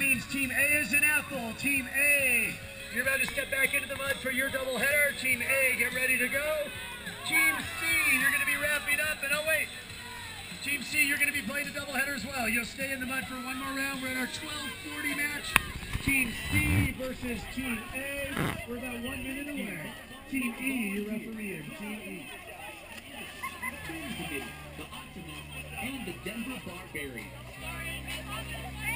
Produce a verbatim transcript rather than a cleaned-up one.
means Team A is an apple. Team A, you're about to step back into the mud for your doubleheader. Team A, get ready to go. Team C, you're going to be wrapping up. And oh, wait. Team C, you're going to be playing a doubleheader as well. You'll stay in the mud for one more round. We're in our twelve forty match. Team C versus Team A. We're about one minute away. Team E, your referee is Team E. The Optimus and the Denver Barbarians.